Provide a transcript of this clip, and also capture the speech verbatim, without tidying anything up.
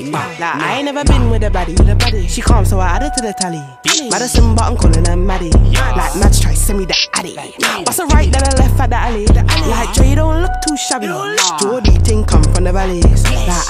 Like, I ain't never been with a baddie. She calm, so I add it to the tally. Madison, but I'm calling her Maddie. Like, Mads try send me the addy. What's a right, then a left at the alley. Like, Dre, you don't look too shabby. Jordy think I'm from the valleys. Like,